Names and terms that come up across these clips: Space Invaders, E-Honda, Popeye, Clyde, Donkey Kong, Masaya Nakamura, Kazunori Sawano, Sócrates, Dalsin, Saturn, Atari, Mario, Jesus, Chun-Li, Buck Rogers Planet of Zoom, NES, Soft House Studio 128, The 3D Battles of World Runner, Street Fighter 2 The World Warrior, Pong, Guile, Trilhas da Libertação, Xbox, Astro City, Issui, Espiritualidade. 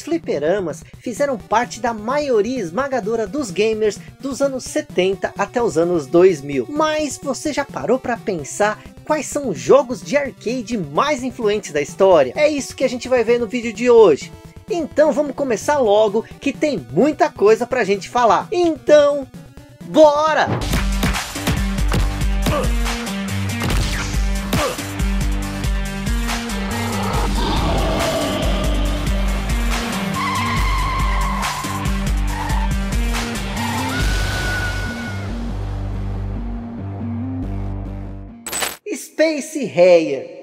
os fliperamas fizeram parte da maioria esmagadora dos gamers dos anos 70 até os anos 2000. Mas você já parou para pensar quais são os jogos de arcade mais influentes da história? É isso que a gente vai ver no vídeo de hoje. Então vamos começar logo, que tem muita coisa pra gente falar. Então, bora! Space Harrier.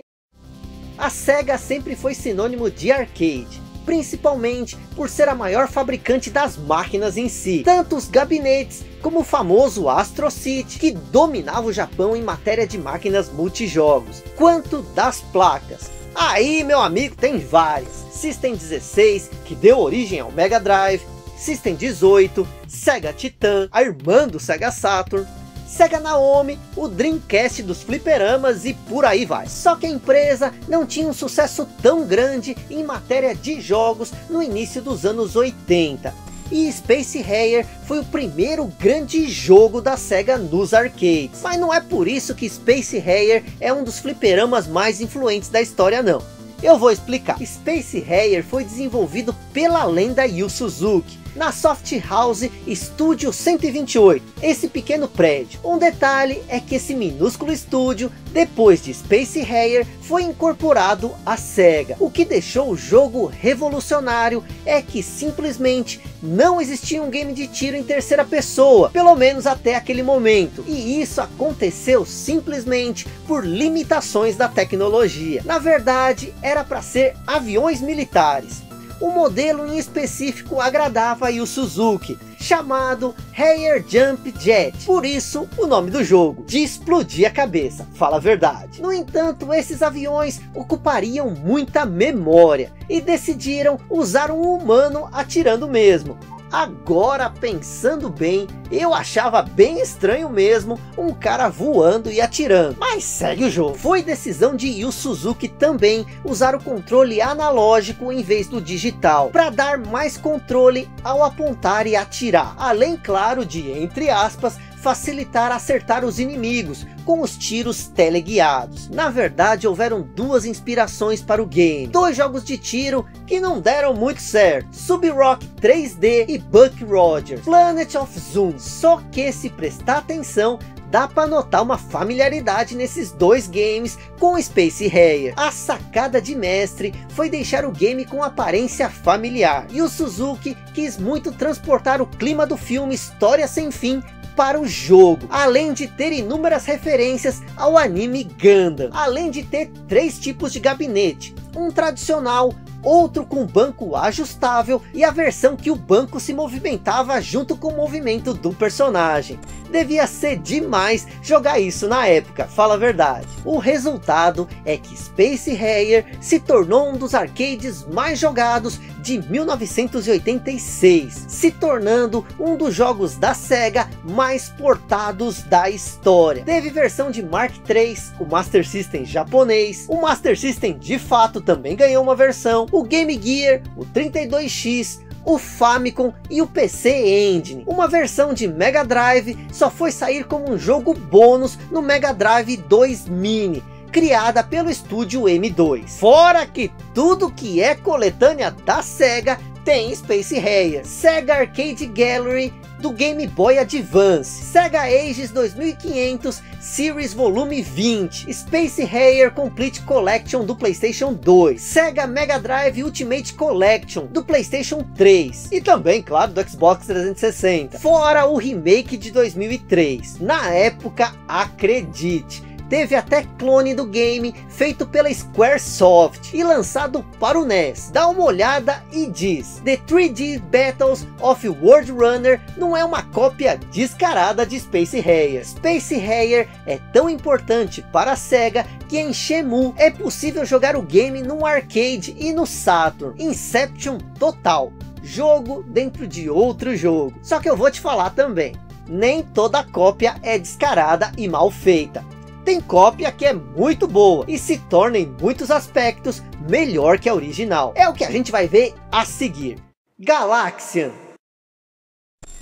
A SEGA sempre foi sinônimo de arcade, principalmente por ser a maior fabricante das máquinas em si, tanto os gabinetes como o famoso Astro City, que dominava o Japão em matéria de máquinas multijogos, quanto das placas. Aí, meu amigo, tem várias: System 16, que deu origem ao Mega Drive, System 18, Sega Titan, a irmã do Sega Saturn, Sega Naomi, o Dreamcast dos fliperamas e por aí vai. Só que a empresa não tinha um sucesso tão grande em matéria de jogos no início dos anos 80. E Space Harrier foi o primeiro grande jogo da SEGA nos arcades. Mas não é por isso que Space Harrier é um dos fliperamas mais influentes da história não. Eu vou explicar. Space Harrier foi desenvolvido pela lenda Yu Suzuki, na Soft House Studio 128, esse pequeno prédio. Um detalhe é que esse minúsculo estúdio, depois de Space Harrier, foi incorporado à SEGA. O que deixou o jogo revolucionário é que simplesmente não existia um game de tiro em terceira pessoa, pelo menos até aquele momento. E isso aconteceu simplesmente por limitações da tecnologia. Na verdade, era para ser aviões militares. O modelo em específico agradava a Yu Suzuki, chamado Harrier Jump Jet, por isso o nome do jogo, de explodir a cabeça, fala a verdade. No entanto, esses aviões ocupariam muita memória, e decidiram usar um humano atirando mesmo. Agora, pensando bem, eu achava bem estranho mesmo um cara voando e atirando, mas segue o jogo. Foi decisão de Yu Suzuki também usar o controle analógico em vez do digital, para dar mais controle ao apontar e atirar, além, claro, de, entre aspas, facilitar acertar os inimigos com os tiros teleguiados. Na verdade, houveram duas inspirações para o game, dois jogos de tiro que não deram muito certo: Sub Rock 3D e Buck Rogers Planet of Zoom. Só que, se prestar atenção, dá para notar uma familiaridade nesses dois games com Space Harrier. A sacada de mestre foi deixar o game com aparência familiar, e o Suzuki quis muito transportar o clima do filme História Sem Fim para o jogo, além de ter inúmeras referências ao anime Gundam, além de ter três tipos de gabinete: um tradicional, outro com banco ajustável e a versão que o banco se movimentava junto com o movimento do personagem. Devia ser demais jogar isso na época, fala a verdade. O resultado é que Space Harrier se tornou um dos arcades mais jogados de 1986, se tornando um dos jogos da SEGA mais portados da história. Teve versão de Mark 3, o Master System japonês, o Master System de fato também ganhou uma versão, o Game Gear, o 32X, o Famicom e o PC Engine. Uma versão de Mega Drive só foi sair como um jogo bônus no Mega Drive 2 Mini, criada pelo estúdio M2. Fora que tudo que é coletânea da SEGA tem Space Harrier: SEGA Arcade Gallery do Game Boy Advance, SEGA AGES 2500 Series Vol. 20, Space Harrier Complete Collection do PlayStation 2, SEGA MEGA Drive Ultimate Collection do PlayStation 3 e também, claro, do Xbox 360, fora o remake de 2003. Na época, acredite, teve até clone do game feito pela Squaresoft e lançado para o NES. Dá uma olhada e diz: The 3D Battles of World Runner não é uma cópia descarada de Space Harrier. Space Harrier é tão importante para a SEGA que em Shenmue é possível jogar o game num arcade e no Saturn. Inception total, jogo dentro de outro jogo. Só que eu vou te falar também, nem toda cópia é descarada e mal feita. Tem cópia que é muito boa e se torna, em muitos aspectos, melhor que a original. É o que a gente vai ver a seguir. Galaxian.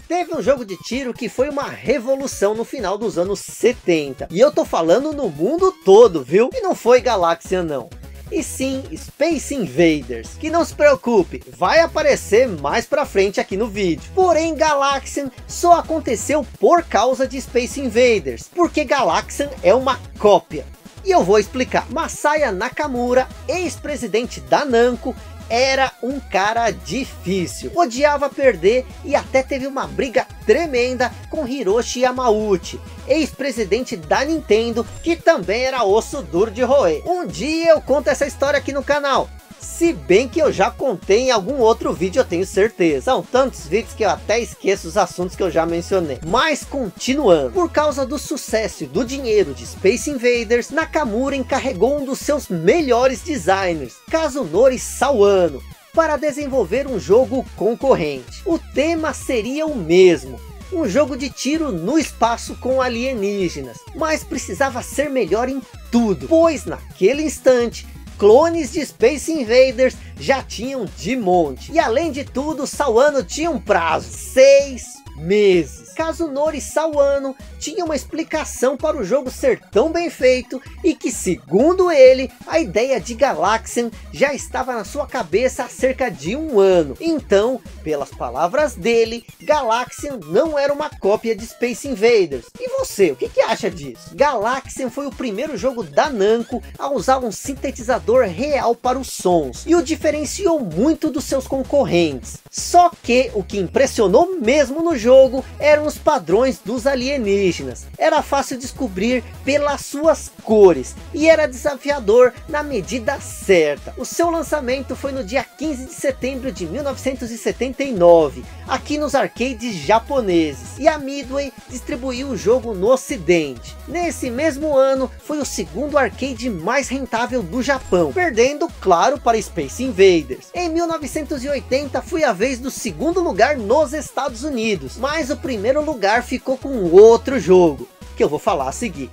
Teve um jogo de tiro que foi uma revolução no final dos anos 70. E eu tô falando no mundo todo, viu? E não foi Galaxian não. E sim, Space Invaders, que não se preocupe, vai aparecer mais pra frente aqui no vídeo. Porém, Galaxian só aconteceu por causa de Space Invaders, porque Galaxian é uma cópia. E eu vou explicar. Masaya Nakamura, ex-presidente da Namco, era um cara difícil, odiava perder e até teve uma briga tremenda com Hiroshi Yamauchi, ex-presidente da Nintendo, que também era osso duro de roer. Um dia eu conto essa história aqui no canal, se bem que eu já contei em algum outro vídeo, eu tenho certeza. São tantos vídeos que eu até esqueço os assuntos que eu já mencionei. Mas continuando, por causa do sucesso e do dinheiro de Space Invaders, Nakamura encarregou um dos seus melhores designers, Kazunori Sawano, para desenvolver um jogo concorrente. O tema seria o mesmo, um jogo de tiro no espaço com alienígenas, mas precisava ser melhor em tudo, pois naquele instante clones de Space Invaders já tinham de monte. E além de tudo, Sawano tinha um prazo, 6 meses. Kazunori Sawano tinha uma explicação para o jogo ser tão bem feito, e que, segundo ele, a ideia de Galaxian já estava na sua cabeça há cerca de um ano. Então, pelas palavras dele, Galaxian não era uma cópia de Space Invaders. E você, o que acha disso? Galaxian foi o primeiro jogo da Namco a usar um sintetizador real para os sons, e o diferenciou muito dos seus concorrentes. Só que o que impressionou mesmo no jogo eram os padrões dos alienígenas. Era fácil descobrir pelas suas cores e era desafiador na medida certa. O seu lançamento foi no dia 15 de setembro de 1979 aqui nos arcades japoneses, e a Midway distribuiu o jogo no ocidente. Nesse mesmo ano foi o segundo arcade mais rentável do Japão, perdendo claro para Space Invaders. Em 1980 foi a vez do segundo lugar nos Estados Unidos, mas o primeiro lugar ficou com outro jogo, que eu vou falar a seguir.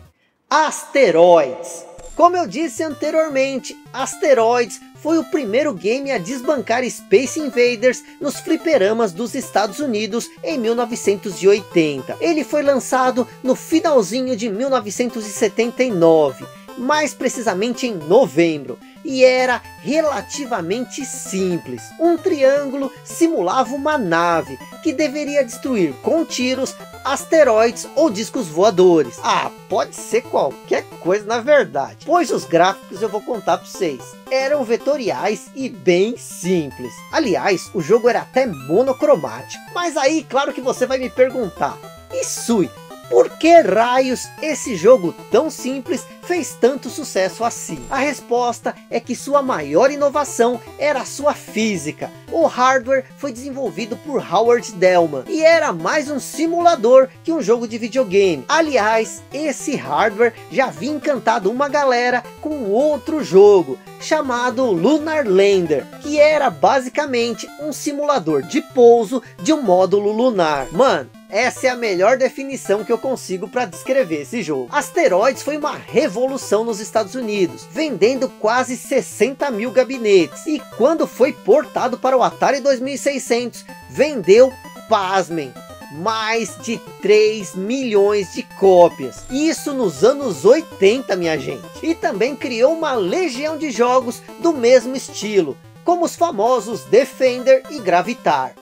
Asteroids. Como eu disse anteriormente, Asteroids foi o primeiro game a desbancar Space Invaders nos fliperamas dos Estados Unidos em 1980. Ele foi lançado no finalzinho de 1979, mais precisamente em novembro, e era relativamente simples. Um triângulo simulava uma nave que deveria destruir com tiros asteroides ou discos voadores. Ah, pode ser qualquer coisa na verdade, pois os gráficos eu vou contar para vocês. Eram vetoriais e bem simples. Aliás, o jogo era até monocromático. Mas aí, claro que você vai me perguntar: Isui, por que raios esse jogo tão simples fez tanto sucesso assim? A resposta é que sua maior inovação era a sua física. O hardware foi desenvolvido por Howard Delman e era mais um simulador que um jogo de videogame. Aliás, esse hardware já havia encantado uma galera com outro jogo chamado Lunar Lander, que era basicamente um simulador de pouso de um módulo lunar. Mano, essa é a melhor definição que eu consigo para descrever esse jogo. Asteroids foi uma revolução nos Estados Unidos, vendendo quase 60 mil gabinetes. E quando foi portado para o Atari 2600, vendeu, pasmem, mais de 3 milhões de cópias. Isso nos anos 80, minha gente. E também criou uma legião de jogos do mesmo estilo, como os famosos Defender e Gravitar.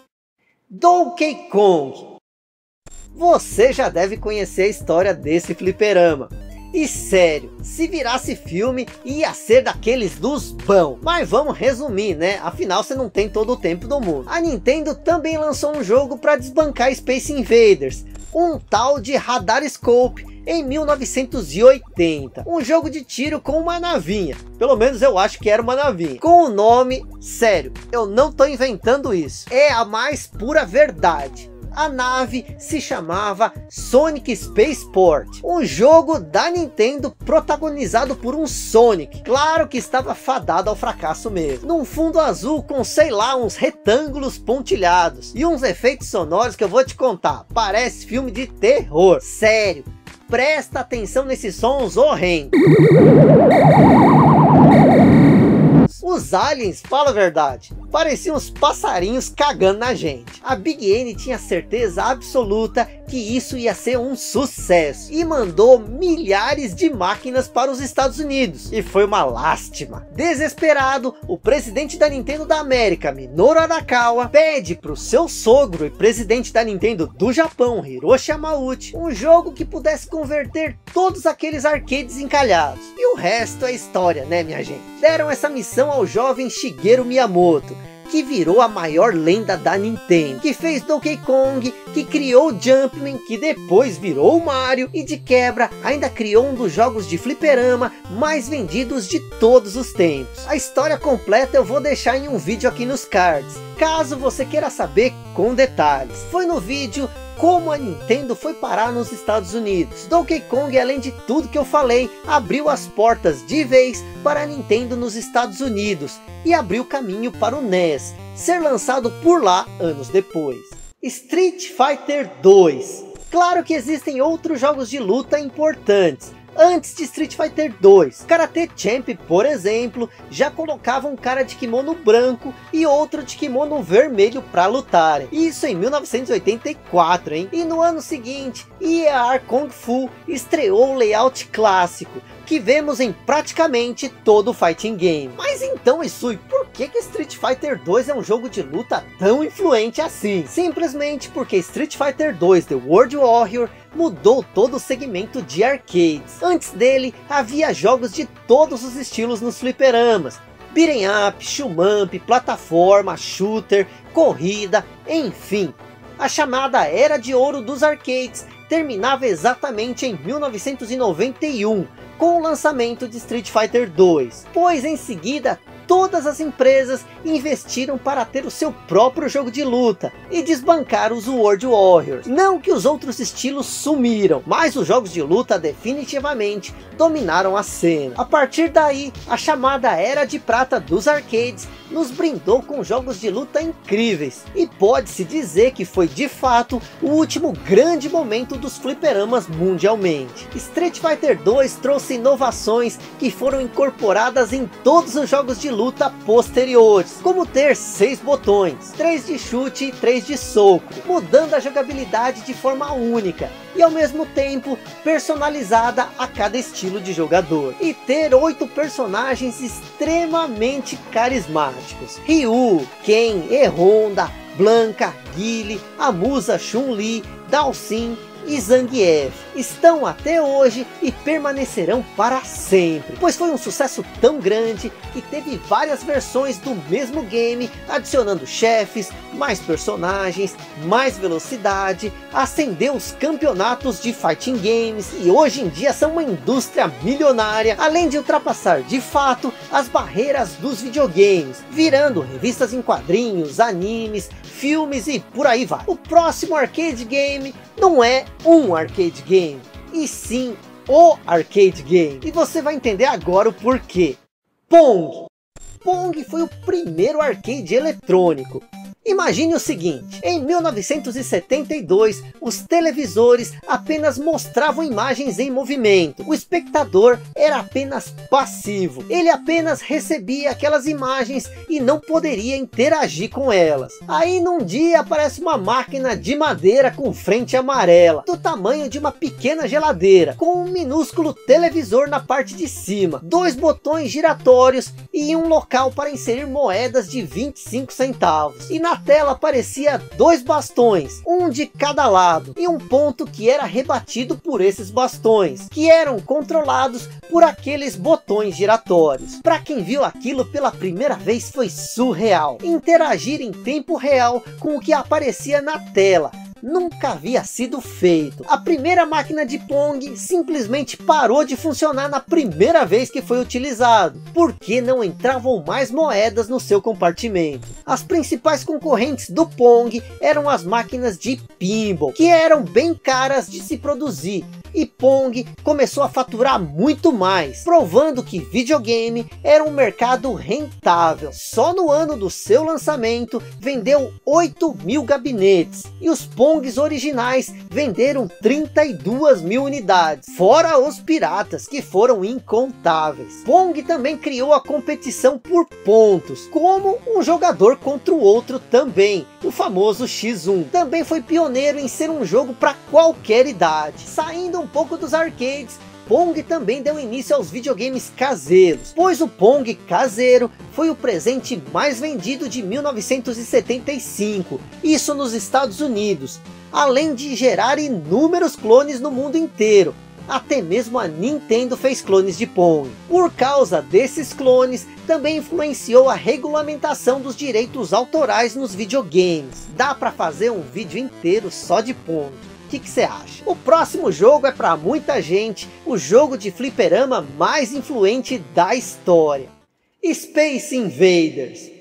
Donkey Kong. Você já deve conhecer a história desse fliperama. E sério, se virasse filme, ia ser daqueles dos bons. Mas vamos resumir, né? Afinal, você não tem todo o tempo do mundo. A Nintendo também lançou um jogo para desbancar Space Invaders, um tal de Radar Scope, em 1980. Um jogo de tiro com uma navinha. Pelo menos eu acho que era uma navinha. Com o nome, sério, eu não tô inventando isso, é a mais pura verdade. A nave se chamava Sonic Spaceport, um jogo da Nintendo protagonizado por um Sonic. Claro que estava fadado ao fracasso mesmo. Num fundo azul com, sei lá, uns retângulos pontilhados e uns efeitos sonoros que eu vou te contar, parece filme de terror. Sério, presta atenção nesses sons horrendos. Os aliens, fala a verdade, pareciam uns passarinhos cagando na gente. A Big N tinha certeza absoluta que isso ia ser um sucesso e mandou milhares de máquinas para os Estados Unidos, e foi uma lástima. Desesperado, o presidente da Nintendo da América, Minoru Arakawa, pede para o seu sogro e presidente da Nintendo do Japão, Hiroshi Yamauchi, um jogo que pudesse converter todos aqueles arcades encalhados. E o resto é história, né, minha gente? Deram essa missão ao jovem Shigeru Miyamoto, que virou a maior lenda da Nintendo, que fez Donkey Kong, que criou Jumpman, que depois virou o Mario, e de quebra ainda criou um dos jogos de fliperama mais vendidos de todos os tempos. A história completa eu vou deixar em um vídeo aqui nos cards, caso você queira saber com detalhes. Foi no vídeo Como a Nintendo foi parar nos Estados Unidos. Donkey Kong, além de tudo que eu falei, abriu as portas de vez para a Nintendo nos Estados Unidos e abriu caminho para o NES, ser lançado por lá anos depois. Street Fighter 2. Claro que existem outros jogos de luta importantes antes de Street Fighter 2, Karate Champ, por exemplo, já colocava um cara de kimono branco e outro de kimono vermelho para lutarem. Isso em 1984, hein? E no ano seguinte, EAR Kung Fu estreou o layout clássico que vemos em praticamente todo o fighting game. Mas então, Isui, por que Street Fighter 2 é um jogo de luta tão influente assim? Simplesmente porque Street Fighter 2 The World Warrior mudou todo o segmento de arcades. Antes dele, havia jogos de todos os estilos nos fliperamas. Beat'em up, shoot-em-up, plataforma, shooter, corrida, enfim. A chamada Era de Ouro dos arcades terminava exatamente em 1991, com o lançamento de Street Fighter 2, pois em seguida todas as empresas investiram para ter o seu próprio jogo de luta e desbancar os World Warriors. Não que os outros estilos sumiram, mas os jogos de luta definitivamente dominaram a cena. A partir daí, a chamada Era de Prata dos arcades nos brindou com jogos de luta incríveis, e pode-se dizer que foi de fato o último grande momento dos fliperamas mundialmente. Street Fighter 2 trouxe inovações que foram incorporadas em todos os jogos de luta posteriores, como ter 6 botões, 3 de chute e 3 de soco, mudando a jogabilidade de forma única e ao mesmo tempo personalizada a cada estilo de jogador, e ter 8 personagens extremamente carismáticos: Ryu, Ken, E-Honda, Blanca, Guile, a musa Chun-Li, Dalsin e Zangief. Estão até hoje e permanecerão para sempre, pois foi um sucesso tão grande que teve várias versões do mesmo game, adicionando chefes, mais personagens, mais velocidade, ascendeu os campeonatos de fighting games e hoje em dia são uma indústria milionária, além de ultrapassar de fato as barreiras dos videogames, virando revistas em quadrinhos, animes, filmes e por aí vai. O próximo arcade game não é um arcade game, e sim o arcade game, e você vai entender agora o porquê. Pong. Pong foi o primeiro arcade eletrônico. Imagine o seguinte: em 1972, os televisores apenas mostravam imagens em movimento. O espectador era apenas passivo. Ele apenas recebia aquelas imagens e não poderia interagir com elas. Aí num dia aparece uma máquina de madeira com frente amarela, do tamanho de uma pequena geladeira, com um minúsculo televisor na parte de cima, 2 botões giratórios e um local para inserir moedas de 25 centavos. E na tela aparecia 2 bastões, um de cada lado, e um ponto que era rebatido por esses bastões, que eram controlados por aqueles botões giratórios. Para quem viu aquilo pela primeira vez, foi surreal. Interagir em tempo real com o que aparecia na tela nunca havia sido feito. A primeira máquina de Pong simplesmente parou de funcionar na primeira vez que foi utilizado, porque não entravam mais moedas no seu compartimento. As principais concorrentes do Pong eram as máquinas de pinball, que eram bem caras de se produzir e Pong começou a faturar muito mais, provando que videogame era um mercado rentável. Só no ano do seu lançamento vendeu 8.000 gabinetes e os Pongs originais venderam 32.000 unidades, fora os piratas, que foram incontáveis. Pong também criou a competição por pontos, como um jogador contra o outro também, o famoso X1. Também foi pioneiro em ser um jogo para qualquer idade. Saindo um pouco dos arcades, Pong também deu início aos videogames caseiros, pois o Pong caseiro foi o presente mais vendido de 1975, isso nos Estados Unidos, além de gerar inúmeros clones no mundo inteiro. Até mesmo a Nintendo fez clones de Pong. Por causa desses clones, também influenciou a regulamentação dos direitos autorais nos videogames. Dá para fazer um vídeo inteiro só de Pong. O que você acha? O próximo jogo é para muita gente o jogo de fliperama mais influente da história: Space Invaders.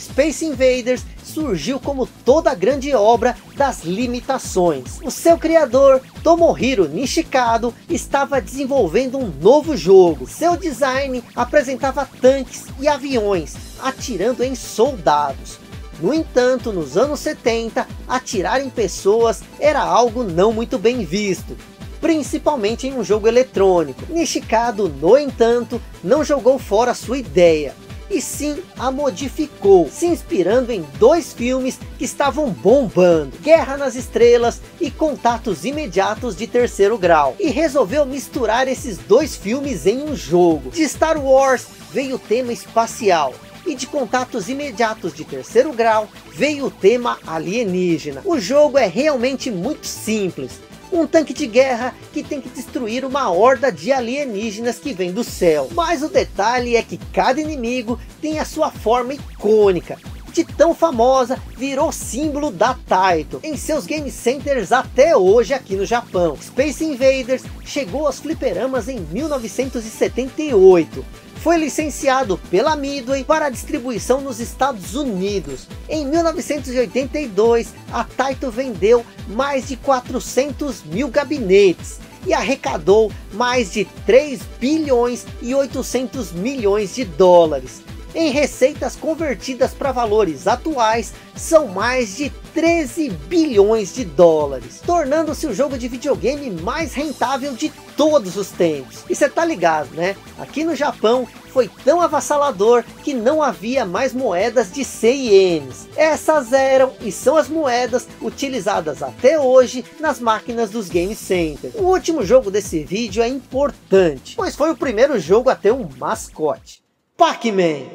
Space Invaders surgiu como toda grande obra das limitações. O seu criador, Tomohiro Nishikado, estava desenvolvendo um novo jogo. Seu design apresentava tanques e aviões atirando em soldados. No entanto, nos anos 70, atirar em pessoas era algo não muito bem visto, principalmente em um jogo eletrônico. Nishikado, no entanto, não jogou fora sua ideia, e sim a modificou, se inspirando em dois filmes que estavam bombando: Guerra nas Estrelas e Contatos Imediatos de Terceiro Grau, e resolveu misturar esses dois filmes em um jogo. De Star Wars veio o tema espacial, e de Contatos Imediatos de Terceiro Grau veio o tema alienígena. O jogo é realmente muito simples: um tanque de guerra que tem que destruir uma horda de alienígenas que vem do céu. Mas o detalhe é que cada inimigo tem a sua forma icônica, de tão famosa virou símbolo da Taito em seus game centers até hoje aqui no Japão. Space Invaders chegou aos fliperamas em 1978. Foi licenciado pela Midway para distribuição nos Estados Unidos. Em 1982, a Taito vendeu mais de 400.000 gabinetes e arrecadou mais de 3 bilhões e 800 milhões de dólares. Em receitas convertidas para valores atuais, são mais de 13 bilhões de dólares, tornando-se o jogo de videogame mais rentável de todos os tempos. E você tá ligado, né? Aqui no Japão foi tão avassalador que não havia mais moedas de 100 ienes. Essas eram e são as moedas utilizadas até hoje nas máquinas dos Game Center. O último jogo desse vídeo é importante, pois foi o primeiro jogo a ter um mascote: Pac-Man.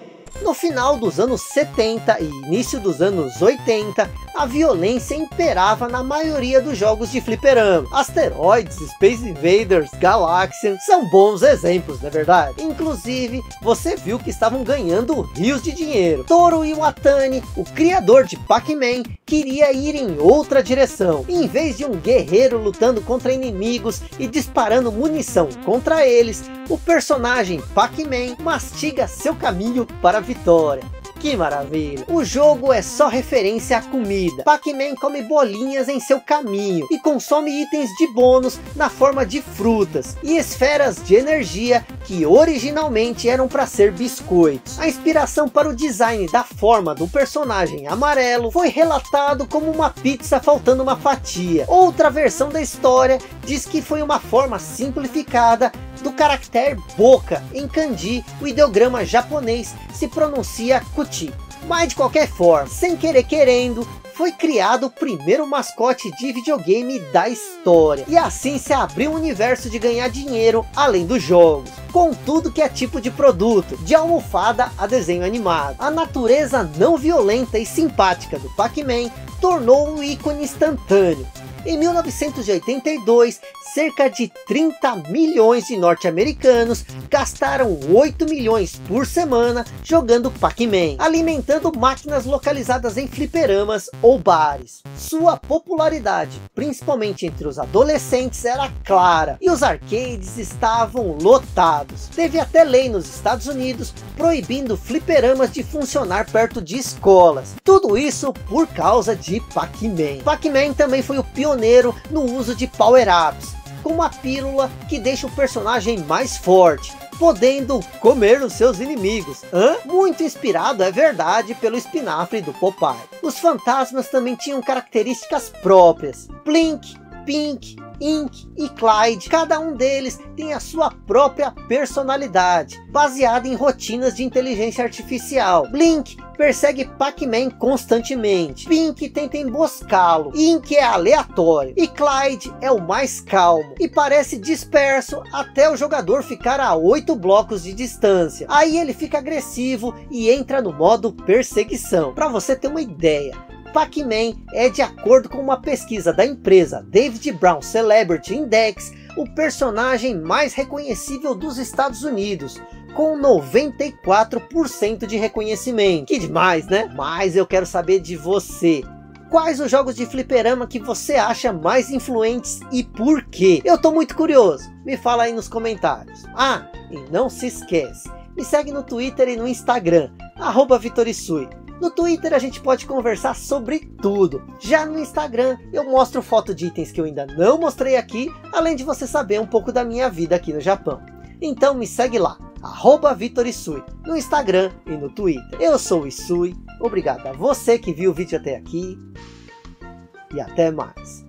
No final dos anos 70 e início dos anos 80, a violência imperava na maioria dos jogos de fliperama. Asteroids, Space Invaders, Galaxian são bons exemplos, não é verdade? Inclusive, você viu que estavam ganhando rios de dinheiro. Toru Iwatani, o criador de Pac-Man, queria ir em outra direção. Em vez de um guerreiro lutando contra inimigos e disparando munição contra eles, o personagem Pac-Man mastiga seu caminho para a vitória. Que maravilha! O jogo é só referência à comida. Pac-Man come bolinhas em seu caminho e consome itens de bônus na forma de frutas e esferas de energia que originalmente eram para ser biscoitos. A inspiração para o design da forma do personagem amarelo foi relatado como uma pizza faltando uma fatia. Outra versão da história diz que foi uma forma simplificada do caractere boca. Em kanji, o ideograma japonês se pronuncia kuti. Mas de qualquer forma, sem querer querendo, foi criado o primeiro mascote de videogame da história, e assim se abriu um universo de ganhar dinheiro além dos jogos, com tudo que é tipo de produto, de almofada a desenho animado. A natureza não violenta e simpática do Pac-Man tornou um ícone instantâneo. Em 1982, cerca de 30 milhões de norte-americanos gastaram 8 milhões por semana jogando Pac-Man, alimentando máquinas localizadas em fliperamas ou bares. Sua popularidade, principalmente entre os adolescentes, era clara, e os arcades estavam lotados. Teve até lei nos Estados Unidos proibindo fliperamas de funcionar perto de escolas. Tudo isso por causa de Pac-Man. Pac-Man também foi o pioneiro no uso de power-ups. com uma pílula que deixa o personagem mais forte, podendo comer os seus inimigos. Muito inspirado, é verdade, pelo espinafre do Popeye. Os fantasmas também tinham características próprias. Blink, Pink, Ink e Clyde, cada um deles tem a sua própria personalidade, baseada em rotinas de inteligência artificial. Blink persegue Pac-Man constantemente, Pink tenta emboscá-lo, Ink é aleatório e Clyde é o mais calmo e parece disperso até o jogador ficar a 8 blocos de distância. Aí ele fica agressivo e entra no modo perseguição. Para você ter uma ideia, Pac-Man é, de acordo com uma pesquisa da empresa David Brown Celebrity Index, o personagem mais reconhecível dos Estados Unidos, com 94% de reconhecimento. Que demais, né? Mas eu quero saber de você. Quais os jogos de fliperama que você acha mais influentes e por quê? Eu tô muito curioso. Me fala aí nos comentários. Ah, e não se esquece, me segue no Twitter e no Instagram, @vitorissui. No Twitter a gente pode conversar sobre tudo. Já no Instagram eu mostro foto de itens que eu ainda não mostrei aqui, além de você saber um pouco da minha vida aqui no Japão. Então me segue lá, @VitorIssui, no Instagram e no Twitter. Eu sou o Issui, obrigado a você que viu o vídeo até aqui e até mais.